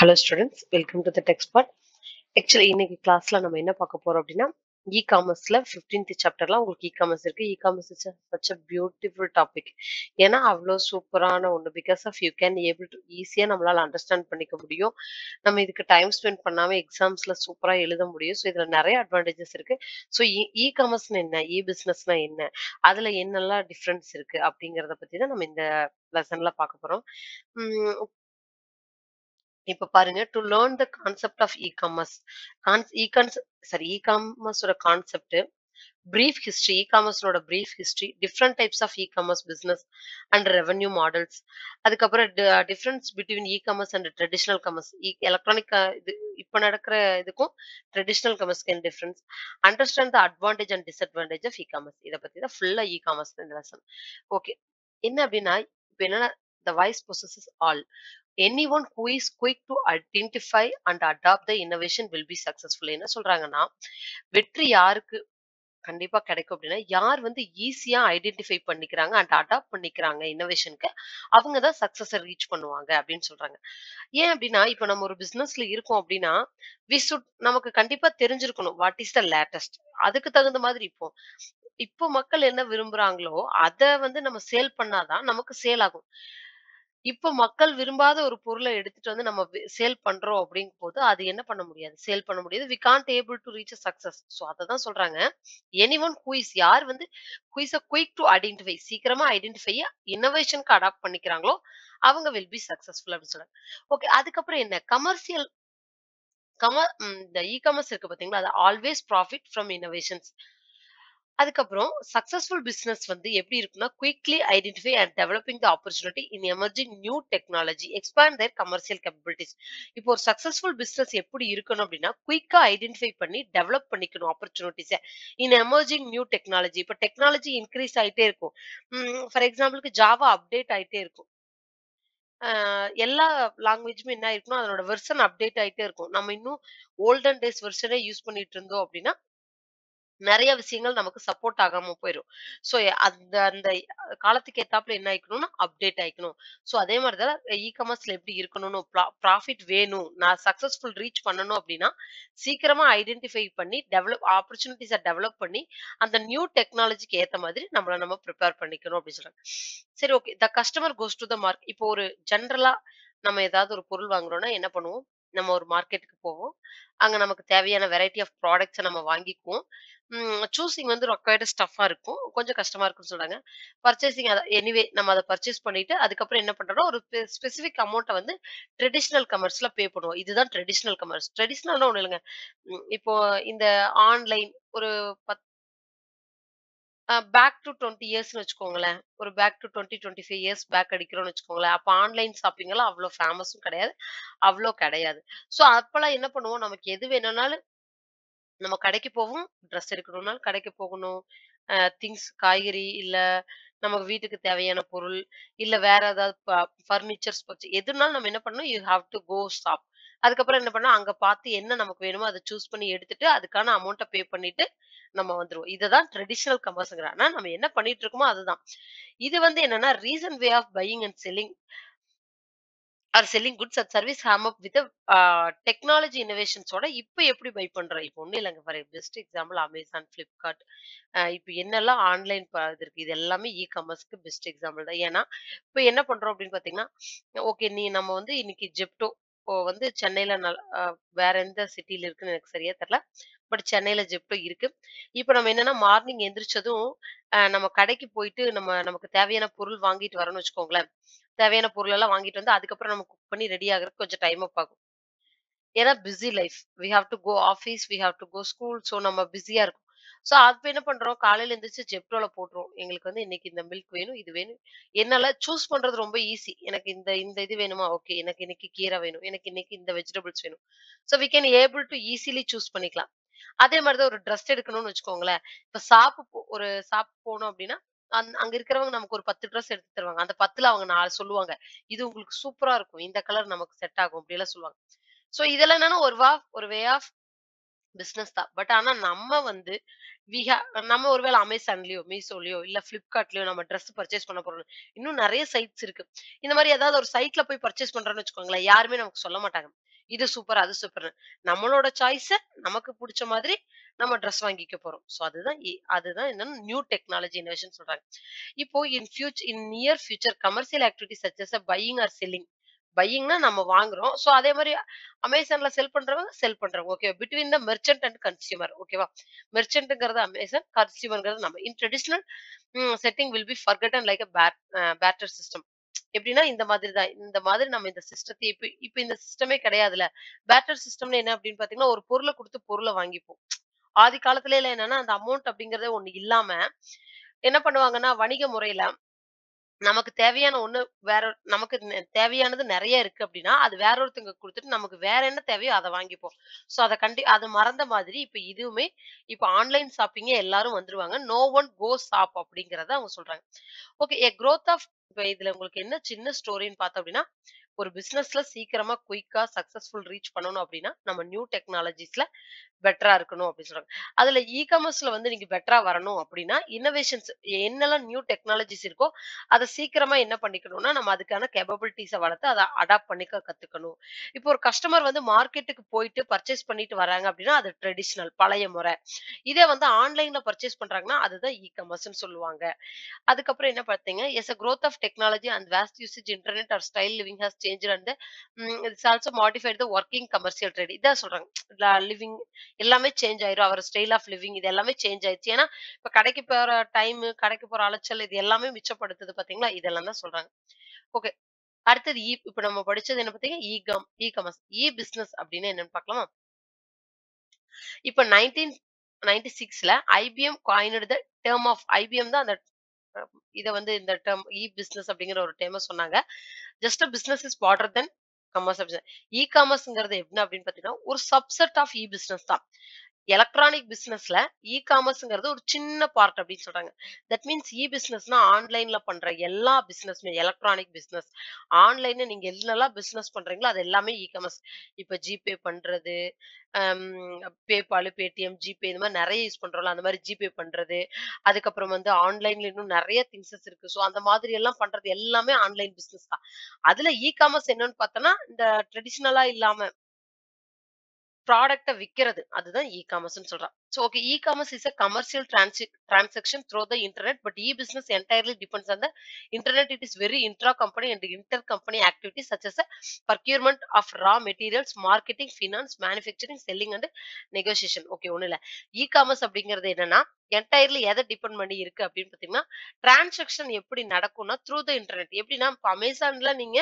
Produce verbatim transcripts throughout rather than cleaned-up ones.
Hello students, welcome to the TechSpot. Actually, in this class, we will talk about e-commerce. In the fifteenth chapter, we will e-commerce. E-commerce is such a beautiful topic. It is super because of you can able to easily understand it. We can spend time in exams. So, there are many advantages. So, e-commerce is e-business. There is a difference. We will talk about in the lesson. இப்போ பாருங்க to learn the concept of e-commerce sorry e-commerce oda concept brief history e-commerce oda brief history different types of e-commerce business and revenue models அதுக்கு அப்புறம் difference between e-commerce and traditional commerce electronic இப்ப நடக்கிற இதுக்கும் traditional commerce can difference understand the advantage and disadvantage of e-commerce இத பத்தி தான் full e-commerce இந்த lesson okay என்ன அப்படினா இப்போ என்னன்னா the wise possesses all. Anyone who is quick to identify and adopt the innovation will be successful. என்ன சொல்றாங்கன்னா வெற்றி யாருக்கு கண்டிப்பா கிடைக்கும் அப்படினா யார் வந்து ஈஸியா ஐடென்டிஃபை பண்ணிக்கறாங்க and அடாப்ட் பண்ணிக்கறாங்க இன்னோவேஷனுக்கு அவங்க தான் சக்சஸை ரீச் பண்ணுவாங்க அப்படினு சொல்றாங்க. ஏன் அப்படினா இப்போ நம்ம ஒரு பிசினஸ்ல இருக்கோம் அப்படினா we should நமக்கு கண்டிப்பா தெரிஞ்சிருக்கணும் what is the latest. அதுக்கு தகுந்த மாதிரி இப்போ இப்போ மக்கள் என்ன விரும்பறாங்களோ அதை வந்து நம்ம சேல் பண்ணாதான் நமக்கு சேல் ஆகும். இப்போ மக்கள் விரும்பாத ஒரு பொருளை எடுத்துட்டு வந்து நம்ம சேல் பண்றோம் அப்படிங்கும்போது அது என்ன பண்ண முடியாது சேல் பண்ண முடியாது we can't able to reach a success so அத தான் சொல்றாங்க anyone who is யார் வந்து who is a quick to identify சீக்கிரமா ஐடென்டிஃபை இன்னோவேஷனுக்கு அடாப்ட் பண்ணிக்கறாங்களோ அவங்க will be successful அப்படி சொல்றாங்க ஓகே அதுக்கு அப்புறம் என்ன கமர்ஷியல் இந்த e-commerce இருக்கு பாத்தீங்களா அது always profit from innovations அதுக்கப்புறம் successful business வந்து எப்படி இருக்குன்னா quickly identify and developing the opportunity in emerging new technology expand their commercial capabilities இப்போ ஒரு successful business எப்படி இருக்கணும் அப்படினா குயிக்கா ஐடென்டிஃபை பண்ணி டெவலப் பண்ணிக்கணும் opportunities in emerging new technology இப்போ டெக்னாலஜி இன்கிரீஸ் ஆயிட்டே இருக்கும் ஃபார் எக்ஸாம்பிளுக்கு ஜாவா அப்டேட் ஆயிட்டே இருக்கும் எல்லா லாங்குவேஜ்மே என்ன இருக்குன்னா அதனோட வெர்ஷன் அப்டேட் ஆயிட்டே இருக்கும் நம்ம இன்னும் ஓல்டன் டேஸ் வெர்ஷனே யூஸ் பண்ணிட்டு இருந்தோம் அப்படினா நிறைய விஷயங்கள் நமக்கு சப்போர்ட் ஆகாம போயிடும் சோ அந்த அந்த காலத்துக்கு ஏத்தாப்புல என்ன ஆயிக்கணும்னா அப்டேட் ஆயிக்கணும் சோ அதே மாதிரி தான் e-commerceல எப்படி இருக்கணும்னு ப்ராஃபிட் வேணும் நான் சக்சஸ்ஃபுல் ரீச் பண்ணனும் அப்படினா சீக்கிரமா ஐடென்டிஃபை பண்ணி டெவலப் opportunities-அ டெவலப் பண்ணி அந்த நியூ டெக்னாலஜிக்கு ஏத்த மாதிரி நம்மள நம்ம ப்ரிப்பேர் பண்ணிக்கணும் அப்படி சொல்றாங்க சரி okay the customer goes to the market இப்போ ஒரு ஜெனரலா நம்ம ஏதாவது ஒரு பொருள் வாங்குறோம்னா என்ன பண்ணுவோம் நம்ம ஒரு மார்க்கெட்டுக்கு போவோம் அங்க நமக்கு தேவையான variety of products நம்ம வாங்கிக்குவோம் choosing வந்து required stuff-ஆ இருக்கும் கொஞ்சம் கஷ்டமா இருக்குன்னு சொல்றாங்க purchasing anyway நம்ம அத purchase பண்ணிட்டு அதுக்கு அப்புறம் என்ன பண்றோம்னா ஒரு specific amount வந்து traditional commerce-ல pay பண்ணுவோம் இதுதான் traditional commerce traditional-னா ஒண்ணு இல்லங்க இப்போ இந்த ஆன்லைன் ஒரு பேக் டு டுவெண்ட்டி இயர்ஸ்னு வச்சுக்கோங்களேன் ஒரு back to twenty twenty five years back அடிக்கிறோம்னு வச்சுக்கோங்களேன் அப்போ ஆன்லைன் ஷாப்பிங் எல்லாம் அவ்வளோ ஃபேமஸும் கிடையாது அவ்வளோ கிடையாது ஸோ அப்பெல்லாம் என்ன பண்ணுவோம் நமக்கு எது வேணும்னாலும் நம்ம கடைக்கு போவோம் ட்ரெஸ் எடுக்கணும்னாலும் கடைக்கு போகணும் திங்ஸ் காய்கறி இல்லை நமக்கு வீட்டுக்கு தேவையான பொருள் இல்லை வேற ஏதாவது ஃபர்னிச்சர்ஸ் பற்றி எதுனாலும் நம்ம என்ன பண்ணணும் you have to go shop அதுக்கப்புறம் என்ன பண்ணோம் அங்க பார்த்து என்ன நமக்கு வேணுமோ அதை சூஸ் பண்ணி எடுத்துட்டு அதுக்கான அமௌண்ட்டை பே பண்ணிட்டு நம்ம வந்துருவோம் இதுதான் ட்ரெடிஷனல் கமர்ஸ்ங்கற ஆனா நம்ம என்ன பண்ணிட்டு இருக்கோமோ அதுதான் இது வந்து என்னன்னா reason way of buying and selling or selling goods and service came up with technology இனோவேஷன்ஸோட இப்போ எப்படி பை பண்றோம் இப்போ ஒண்ணு இல்லைங்க for best example Amazon Flipkart இப்போ என்னெல்லாம் ஆன்லைன் இது இருக்கு இது எல்லாமே இ கமர்ஸ்க்கு பெஸ்ட் எக்ஸாம்பிள் தான் ஏன்னா இப்போ என்ன பண்றோம் அப்படின்னு பாத்தீங்கன்னா ஓகே நீ நம்ம வந்து இன்னைக்கு ஜெப்டோ இப்போ வந்து சென்னையில வேற எந்த சிட்டில இருக்குன்னு எனக்கு சரியா தெரியல பட் சென்னையில ஜெப்டோ இருக்கு இப்போ நம்ம என்னன்னா மார்னிங் எந்திரிச்சதும் நம்ம கடைக்கு போயிட்டு நம்ம நமக்கு தேவையான பொருள் வாங்கிட்டு வரணும்னு வச்சுக்கோங்களேன் தேவையான பொருள் எல்லாம் வாங்கிட்டு வந்து அதுக்கப்புறம் நம்ம குக் பண்ணி ரெடி ஆகிறதுக்கு கொஞ்சம் டைம் அப் ஆகும் ஏன்னா busy life we have to go office we have to go school so நம்ம பிஸியா இருக்கும் சோ அப்ப என்ன பண்றோம் காலையில எந்திரிச்சு ஜெப்டோல போட்டுரும் எங்களுக்கு வந்து இன்னைக்கு இந்த மில்க் வேணும் இது வேணும் என்னால சூஸ் பண்றது ரொம்ப ஈஸி எனக்கு இந்த இந்த இது வேணுமா ஓகே எனக்கு இன்னைக்கு கீரை வேணும் எனக்கு இன்னைக்கு இந்த வெஜிடபிள்ஸ் வேணும் so we can able to easily choose பண்ணிக்கலாம் அதே மாதிரிதான் ஒரு ட்ரெஸ் எடுக்கணும்னு வச்சுக்கோங்களேன் இப்ப சாப்பு ஒரு சாப்பு போனோம் அப்படின்னா அங்க இருக்கிறவங்க நமக்கு ஒரு பத்து ட்ரெஸ் எடுத்து தருவாங்க அந்த பத்துல அவங்க நாலு சொல்லுவாங்க இது உங்களுக்கு சூப்பரா இருக்கும் இந்த கலர் நமக்கு செட் ஆகும் அப்படி எல்லாம் சொல்லுவாங்க சோ இதெல்லாம் என்னன்னா ஒரு வா ஒரு way of business tha. But ana namma vandu we have namma orvel Amazon liyo Meesho liyo illa Flipkart liyo nama dress purchase panna porom innum nariya sites irukku indha mari edavadhu or site la poi purchase pandranu vechukongla yaarume namakku solla maatanga idu super adu super nammaloda choice namakku pudicha madri nama dress vaangikka porom so adhaan adhaan enna new technology innovation solranga ipo in future in near future commercial activities such as buying or selling buying na nama vaangrom so adhe mari Amazon la sell pandravanga sell pandravanga okay between the merchant and consumer okay va merchant gradha Amazon consumer gradha nama in traditional um, setting will be forgotten like a bat, uh, batter system எப்படினா இந்த மாதிரி தான் இந்த மாதிரி நம்ம இந்த சிஸ்டத்தை இப்போ இப்போ இந்த சிஸ்டமே கிடையாதுல பேட்டர் சிஸ்டம்னா என்ன அப்படினு பாத்தீங்கன்னா ஒரு பொருளை கொடுத்து பொருளை வாங்கிப்போம் ஆதி காலத்துல இல்ல என்னன்னா அந்த அமௌண்ட் அப்படிங்கறதே ஒண்ணு இல்லாம என்ன பண்ணுவாங்கன்னா வணிக முறையில நமக்கு தேவையான ஒண்ணு வேற நமக்கு தேவையானது நிறைய இருக்கு அப்படினா அது வேற ஒருத்தங்க கொடுத்துட்டு நமக்கு வேற என்ன தேவையோ அதை வாங்கிப்போம் சோ அத கண்டி அது மறந்த மாதிரி இப்போ இதுவுமே இப்போ ஆன்லைன் ஷாப்பிங்கே எல்லாரும் வந்துருவாங்க நோ ஒன் கோ ஷாப் அப்படிங்கறத அவங்க சொல்றாங்க ஓகே a growth of இதுல உங்களுக்கு என்ன சின்ன ஸ்டோரின்னு பார்த்தா அப்படினா ஒரு பிசினஸ்ல சீக்கிரமா குயிக்கா சக்சஸ்ஃபுல் ரீச் பண்ணனும் அப்படினா நம்ம நியூ டெக்னாலஜிஸ்ல பெட்டரா இருக்கணும் அப்படி சொல்றாங்க அதுல ஈ-காமர்ஸ்ல வந்து நீங்க பெட்டரா வரணும் அப்படினா இன்னோவேஷன்ஸ் என்னெல்லாம் நியூ டெக்னாலஜிஸ் இருக்கோ அத சீக்கிரமா என்ன பண்ணிக்கணும்னா நம்ம அதுக்கான கேப்பபிலிட்டிஸை வளர்த்து அதை அடாப்ட் பண்ணிக்க கத்துக்கணும் இப்போ ஒரு கஸ்டமர் வந்து மார்க்கெட்டுக்கு போயிட்டு பர்ச்சேஸ் பண்ணிட்டு வராங்க அப்படினா அது ட்ரெடிஷனல் பழைய முறை இதே வந்து ஆன்லைன்ல பர்ச்சேஸ் பண்றாங்கன்னா அதுதான் ஈ-காமர்ஸ்னு சொல்லுவாங்க அதுக்கு அப்புறம் என்ன பார்த்தீங்க as a growth of technology and vast usage internet or style living has changed and the, um, it's also modified the working commercial trade idha solranga living ellame change airu our style of living idu ellame change aichu ena ipo kadaikku pora time kadaikku pora alachal idu ellame michapadutadhu pathingala idellana solranga okay அடுத்து இப்போ நம்ம படிச்சது என்ன பாத்தீங்க e-com e-commerce e-business அப்படினா என்னன்னு பார்க்கலாமா இப்போ nineteen ninety-six ல I B M coined the term of I B M தான் அந்த இத வந்து இந்த term e-business அப்படிங்கற ஒரு டேர்மை சொன்னாங்க just a business is broader than commerce e-commerceங்கிறது என்ன அப்படினு பார்த்தீங்கன்னா ஒரு subset of e-business தான் electronic businessல e-commerceங்கிறது ஒரு சின்ன part அப்படி சொல்றாங்க that means e-businessனா ஆன்லைன்ல பண்ற எல்லா businessமே electronic business ஆன்லைன்ல நீங்க என்னெல்லாம் business பண்றீங்களோ அது எல்லாமே e-commerce இப்ப GPay பண்றது PayPal Paytm GPay இந்த மாதிரி நிறைய யூஸ் பண்றோம்ல அந்த மாதிரி GPay பண்றது அதுக்கு அப்புறம் வந்து ஆன்லைன்ல இன்னும் நிறைய திங்ஸஸ் இருக்கு சோ அந்த மாதிரி எல்லாம் பண்றது எல்லாமே ஆன்லைன் business தான் அதுல e-commerce என்னன்னு பார்த்தா இந்த ட்ரெடிஷனலா இல்லாம product விக்கிறது அதுதான் e-commerce ன்னு சொல்றா so okay e-commerce is a commercial trans transaction through the internet but e-business entirely depends on the internet it is very intra company and inter company activities such as a procurement of raw materials marketing finance manufacturing selling and negotiation okay ஒண்ணு இல்ல e-commerce அப்படிங்கிறது என்னன்னா entirely எதை depend பண்ணி இருக்கு அப்படினு பாத்தீங்கன்னா transaction எப்படி நடக்கும்னா through the internet எப்படினா Amazonல நீங்க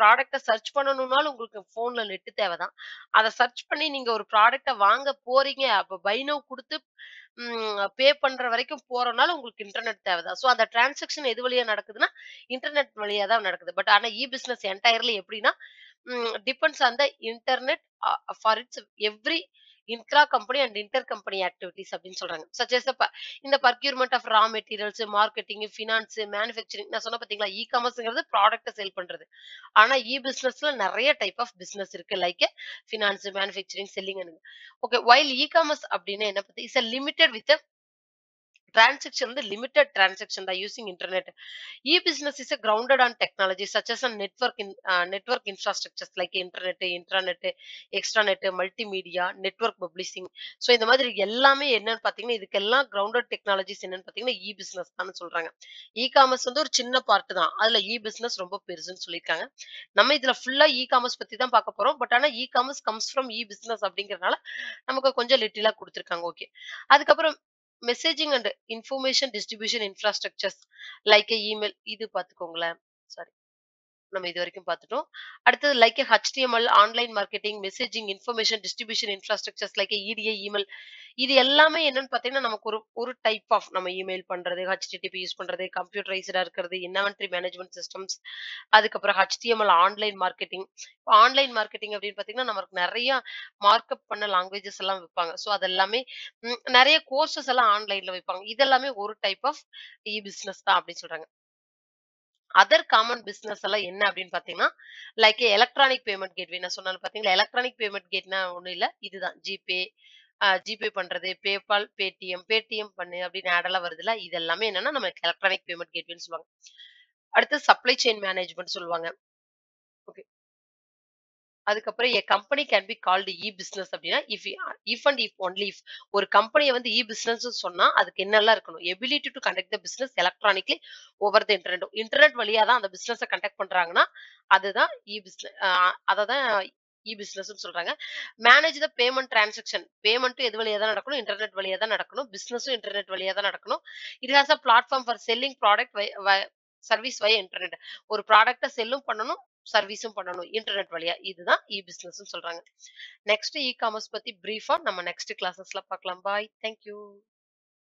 ப்ராடக்ட்ட சர்ச் பண்ணனும்னால உங்களுக்கு போன்ல நெட் தேவைதான் அத சர்ச் பண்ணி நீங்க ஒரு ப்ராடக்ட்ட வாங்க போறீங்க அப்ப பை நவ கொடுத்து பே பண்ற வரைக்கும் போறனால உங்களுக்கு இன்டர்நெட் தேவைதான் சோ அந்த டிரான்சாக்ஷன் எது வழியா நடக்குதுன்னா இன்டர்நெட் வழியா தான் நடக்குது பட் ஆனா இ பிசினஸ் என்டையர்லி எப்படின்னா depends on the internet for it's every intra company and inter company activities அப்படினு சொல்றாங்க such as இந்த procurement of raw materials marketing finance manufacturing நான் சொன்ன பாத்தீங்களா e-commerceங்கிறது ப்ராடக்ட்ட சேல் பண்றது ஆனா e-businessல நிறைய டைப் ஆஃப் business இருக்கு like finance manufacturing selling and okay while e-commerce அப்படினா என்ன பத்தி is a limited with a transaction the limited transaction by using internet e-business is a grounded on technology such as a network in uh, network infrastructures like internet intranet extranet multimedia network publishing so இந்த மாதிரி எல்லாமே என்னன்னு பாத்தீங்கன்னா இதெல்லாம் grounded technologies என்னன்னு பாத்தீங்கன்னா e-business தான சொல்றாங்க e-commerce வந்து ஒரு சின்ன பார்ட் தான் அதுல e-business ரொம்ப பெருசுன்னு சொல்லிருக்காங்க நம்ம இதுல ஃபுல்லா e-commerce பத்தி தான் பார்க்க போறோம் பட் ஆனா e-commerce comes from e-business அப்படிங்கறனால நமக்கு கொஞ்சம் லிட்டிலா கொடுத்திருக்காங்க ஓகே அதுக்கு அப்புறம் messaging and information distribution infrastructures like a email இது பாத்துக்கோங்களே sorry நம்ம இது வரைக்கும் பார்த்துட்டோம் அடுத்து like a H T M L online marketing messaging information distribution infrastructures like a E D A email இது எல்லாமே என்னன்னு பாத்தீங்கன்னா நமக்கு ஒரு ஒரு டைப் ஆஃப் நம்ம இமெயில் பண்றது H T T P use பண்றது கம்ப்யூட்டரைஸ்டா இருக்குது இன்வென்டரி மேனேஜ்மென்ட் சிஸ்டம்ஸ் அதுக்கு அப்புறம் H T M L online marketing online marketing அப்படினு பாத்தீங்கன்னா நமக்கு நிறைய மார்க்கப் பண்ண லாங்குவேजेस எல்லாம் விப்பாங்க சோ அதெல்லாம் நிறைய கோர்सेस எல்லாம் ஆன்லைன்ல விப்பாங்க இதெல்லாம் ஒரு டைப் ஆஃப் இ பிசினஸ் தான் அப்படி சொல்றாங்க other common business alla enna appdin pathina like electronic payment gateway na sonnal pathina electronic payment gate na onnu illa idhu dhaan GPay GPay பண்றது, பேபால், பேடிஎம் பேடிஎம் பண்ணு அப்படின்னு ஆடெல்லாம் வருதுல. இது எல்லாமே என்னன்னா நம்ம எலக்ட்ரானிக் பேமெண்ட் கேட்வேன்னு சொல்லுவாங்க. அடுத்து சப்ளை செயின் மேனேஜ்மெண்ட் சொல்லுவாங்க. ஓகே, அதுக்கப்புறம் a company can be called e business அப்படின்னா if if and if only if ஒரு கம்பெனியை வந்து இ பிஸ்னஸ் சொன்னா அதுக்கு என்னெல்லாம் இருக்கணும்? Ability to conduct the business electronically over the internet. Internet வழியா தான் அந்த பிஸ்னஸை கண்டக்ட் பண்றாங்கன்னா அதுதான் இ பிஸ்னஸ், அதான் இ பிஸ்னஸ் சொல்றாங்க. Manage the payment transaction, payment எது வழியா தான் நடக்கணும்? இன்டர்நெட் வழியா தான் நடக்கணும். பிஸ்னஸும் இன்டர்நெட் வழியா தான் நடக்கணும். It has a platform for selling product service வழியா இன்டர்நெட். ஒரு ப்ராடக்டை செல்லும் பண்ணணும், சர்வீஸும் பண்ணணும் இன்டர்நெட் வழியா. இதுதான் இ பிசினஸ் சொல்றாங்க. நெக்ஸ்ட் இ காமர்ஸ் பத்தி பிரீஃபா நம்ம நெக்ஸ்ட் கிளாஸஸ்ல பார்க்கலாம். Bye, thank you.